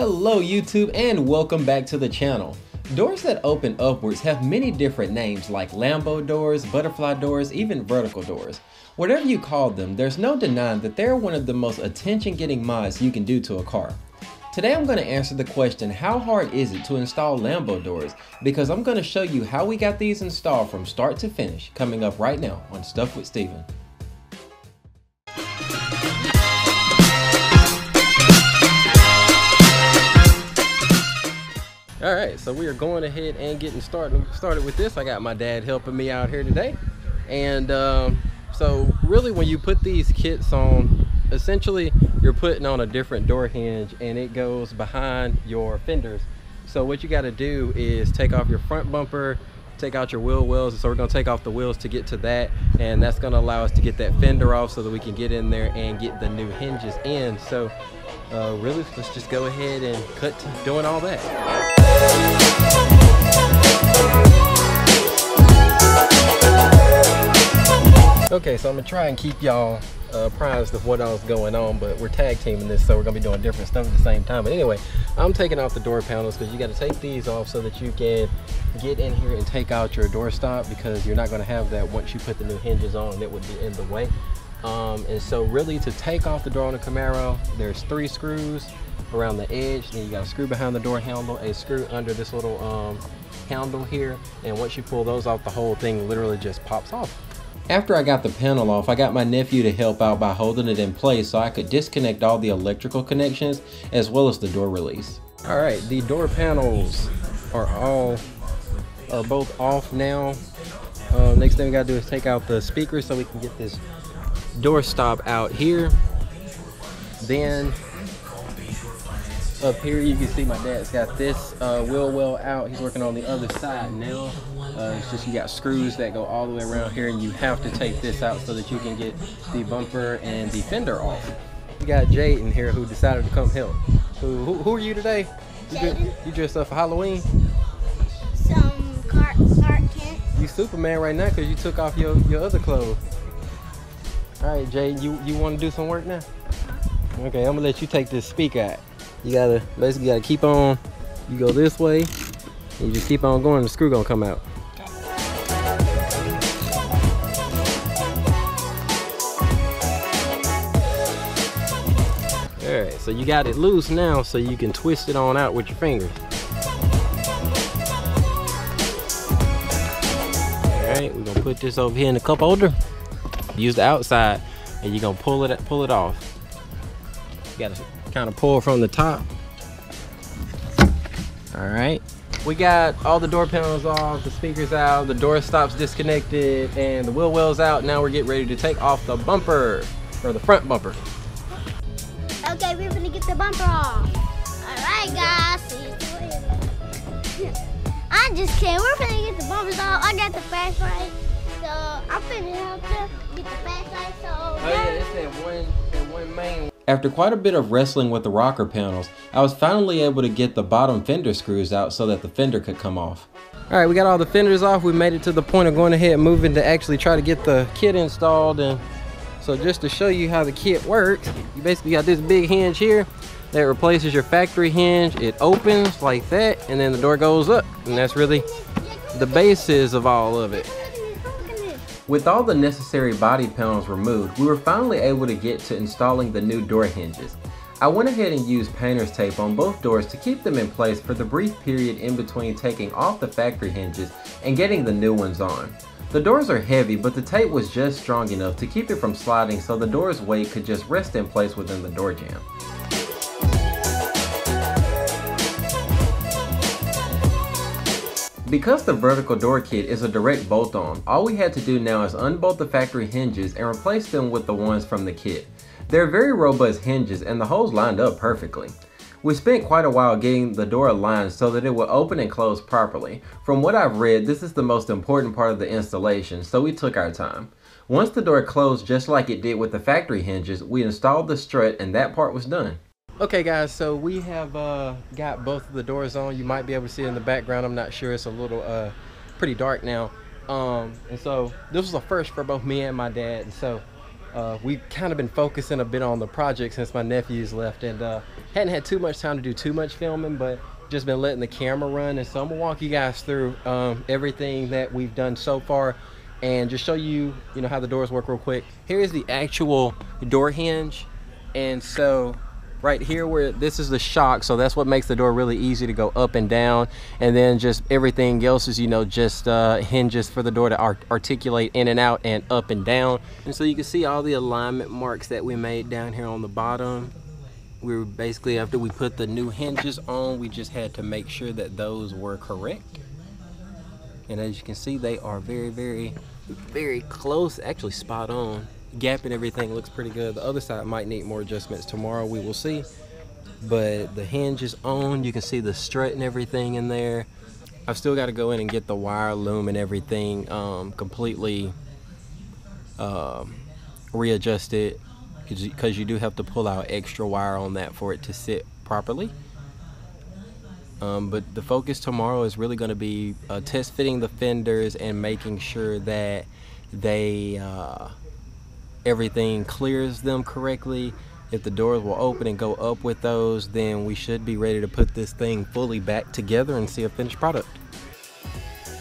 Hello YouTube and welcome back to the channel. Doors that open upwards have many different names like Lambo doors, butterfly doors, even vertical doors. Whatever you call them, there's no denying that they're one of the most attention-getting mods you can do to a car. Today I'm going to answer the question, how hard is it to install Lambo doors? Because I'm going to show you how we got these installed from start to finish, coming up right now on Stuff with Stephen. All right, so we are going ahead and getting started with this. I got my dad helping me out here today. And so really when you put these kits on, essentially you're putting on a different door hinge and it goes behind your fenders. So what you gotta do is take off your front bumper, take out your wheel wells. So we're gonna take off the wheels to get to that. And that's gonna allow us to get that fender off so that we can get in there and get the new hinges in. So really, let's just go ahead and cut to doing all that. Okay, so I'm gonna try and keep y'all apprised of what else is going on, but we're tag teaming this, so we're gonna be doing different stuff at the same time. But anyway, I'm taking off the door panels because you got to take these off so that you can get in here and take out your door stop, because you're not going to have that once you put the new hinges on. It would be in the way. And so really, to take off the door on a Camaro, there's 3 screws around the edge, then you got a screw behind the door handle, a screw under this little handle here, and once you pull those off, the whole thing literally just pops off. After I got the panel off, I got my nephew to help out by holding it in place so I could disconnect all the electrical connections as well as the door release. All right, the door panels are both off now. Next thing we gotta do is take out the speaker so we can get this door stop out here. Then up here you can see my dad's got this wheel well out. He's working on the other side now. It's just you got screws that go all the way around here, and you have to take this out so that you can get the bumper and the fender off. We got Jaden here who decided to come help. Who are you today? You dressed up for Halloween? Some Clark Kent. You Superman right now because you took off your other clothes. All right, Jaden, you want to do some work now? Okay, I'm gonna let you take this speaker out. You gotta basically keep on. You go this way, and you just keep on going. The screw gonna come out. All right, so you got it loose now, so you can twist it on out with your fingers. All right, we're gonna put this over here in the cup holder. Use the outside, and you're gonna pull it off. You gotta kind of pull from the top. All right, we got all the door panels off, the speakers out, the door stops disconnected, and the wheel wells out. Now we're getting ready to take off the bumper, or the front bumper. Okay, we're gonna get the bumper off. All right, guys, see you later. I just can't. We're gonna get the bumpers off. I got the flashlight, so I'm finna help them get the flashlight. So it's that one main. After quite a bit of wrestling with the rocker panels, I was finally able to get the bottom fender screws out so that the fender could come off. All right, we got all the fenders off. We made it to the point of going ahead and moving to actually try to get the kit installed. And so just to show you how the kit works, you basically got this big hinge here that replaces your factory hinge. It opens like that, and then the door goes up. And that's really the basis of all of it. With all the necessary body panels removed, we were finally able to get to installing the new door hinges. I went ahead and used painter's tape on both doors to keep them in place for the brief period in between taking off the factory hinges and getting the new ones on. The doors are heavy, but the tape was just strong enough to keep it from sliding, so the door's weight could just rest in place within the door jamb. Because the vertical door kit is a direct bolt-on, all we had to do now is unbolt the factory hinges and replace them with the ones from the kit. They're very robust hinges and the holes lined up perfectly. We spent quite a while getting the door aligned so that it would open and close properly. From what I've read, this is the most important part of the installation, so we took our time. Once the door closed just like it did with the factory hinges, we installed the strut and that part was done. Okay guys, so we have got both of the doors on. You might be able to see it in the background, I'm not sure, it's a little pretty dark now. And so this was a first for both me and my dad, and so We've kind of been focusing a bit on the project since my nephews left, and hadn't had too much time to do too much filming, but just been letting the camera run. And so I'm gonna walk you guys through everything that we've done so far and just show you, you know, how the doors work real quick. Here is the actual door hinge, and so right here where this is the shock, so that's what makes the door really easy to go up and down. And then just everything else is, you know, just hinges for the door to articulate in and out and up and down. And so you can see all the alignment marks that we made down here on the bottom. We were basically, after we put the new hinges on, we just had to make sure that those were correct. And as you can see, they are very, very, very close, actually spot on. Gap and everything looks pretty good. The other side might need more adjustments tomorrow, we will see, but the hinge is on. You can see the strut and everything in there. I've still got to go in and get the wire loom and everything completely readjusted, because you do have to pull out extra wire on that for it to sit properly. But the focus tomorrow is really going to be test fitting the fenders and making sure that they everything clears them correctly. If the doors will open and go up with those, then we should be ready to put this thing fully back together and see a finished product.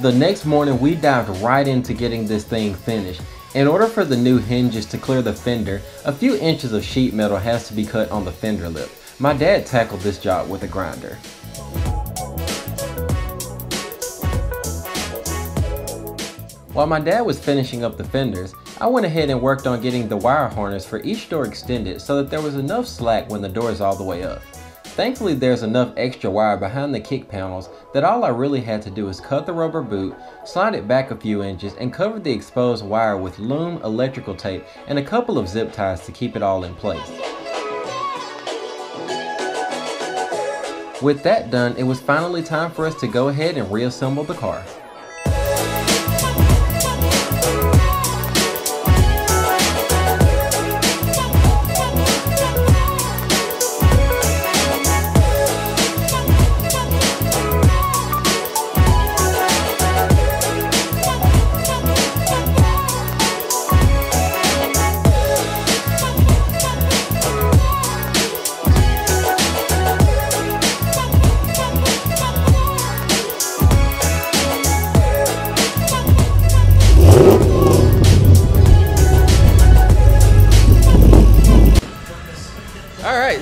The next morning, we dived right into getting this thing finished. In order for the new hinges to clear the fender, a few inches of sheet metal has to be cut on the fender lip. My dad tackled this job with a grinder. While my dad was finishing up the fenders, I went ahead and worked on getting the wire harness for each door extended so that there was enough slack when the door is all the way up. Thankfully, there's enough extra wire behind the kick panels that all I really had to do is cut the rubber boot, slide it back a few inches, and cover the exposed wire with loom, electrical tape, and a couple of zip ties to keep it all in place. With that done, it was finally time for us to go ahead and reassemble the car.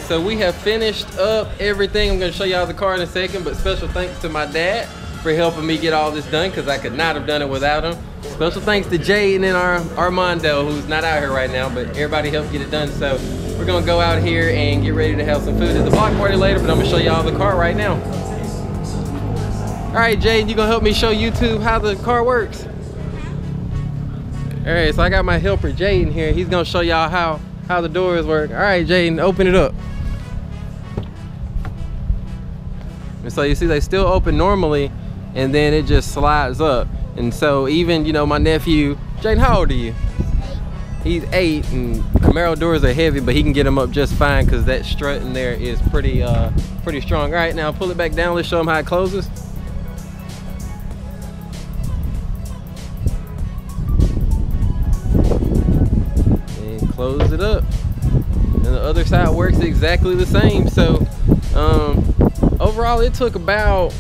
So we have finished up everything. I'm gonna show y'all the car in a second, but special thanks to my dad for helping me get all this done, because I could not have done it without him. Special thanks to Jay and then our Armando, who's not out here right now, but everybody helped get it done. So we're gonna go out here and get ready to have some food at the block party later, but I'm gonna show y'all the car right now. All right, Jay, you gonna help me show YouTube how the car works? All right, so I got my helper Jay in here. He's gonna show y'all how the doors work. All right, Jaden, open it up. And so you see they still open normally, and then it just slides up. And so even, you know, my nephew, Jaden, how old are you? He's 8, and Camaro doors are heavy, but he can get them up just fine because that strut in there is pretty strong. All right, now pull it back down. Let's show him how it closes. Close it up, and the other side works exactly the same. So overall it took about,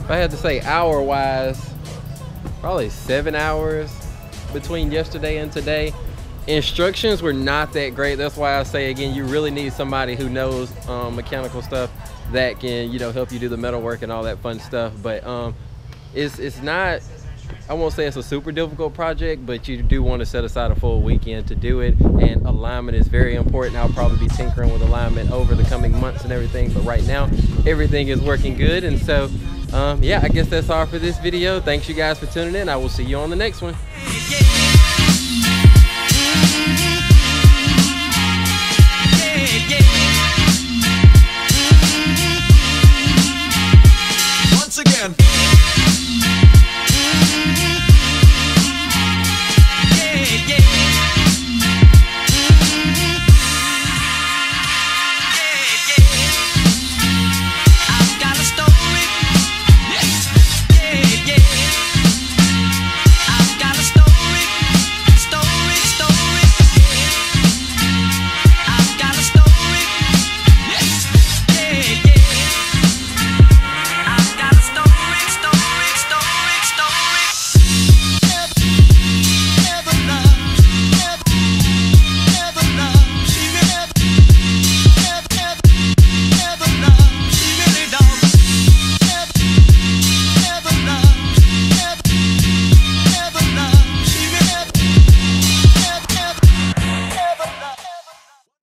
if I had to say hour wise, probably 7 hours between yesterday and today. Instructions were not that great. That's why I say again, you really need somebody who knows mechanical stuff that can, you know, help you do the metal work and all that fun stuff. But it's not, I won't say it's a super difficult project, but you do want to set aside a full weekend to do it, and alignment is very important. I'll probably be tinkering with alignment over the coming months and everything, but right now everything is working good. And so yeah, I guess that's all for this video. Thanks you guys for tuning in. I will see you on the next one.